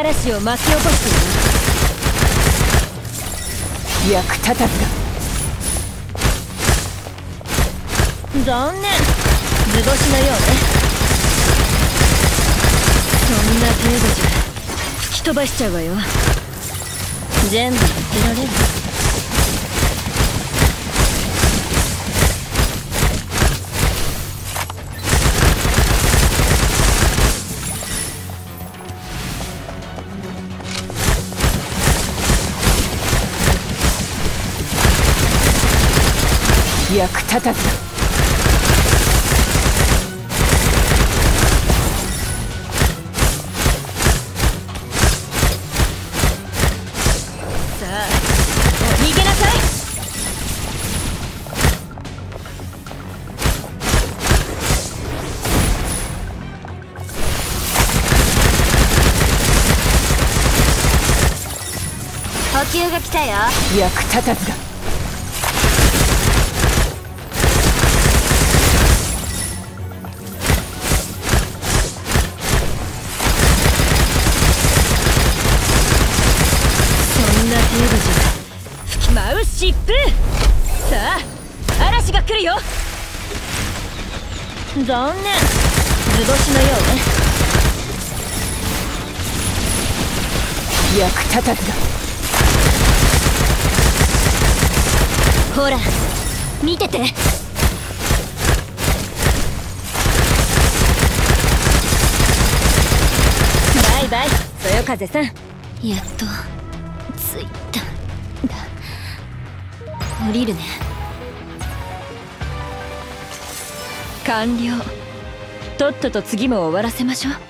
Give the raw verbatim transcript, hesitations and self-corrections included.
嵐を巻き起こしている。役立たずだ。残念、図星のようね。そんな程度じゃ吹き飛ばしちゃうわよ。全部捨てられる。役立たず。さあ、逃げなさい。補給が来たよ。役立たずだ。舞う疾風。さあ、嵐が来るよ。残念、図星のようね。役立たずだ。ほら見てて。バイバイそよ風さん。やっと着いた。降りるね。完了。とっとと次も終わらせましょう。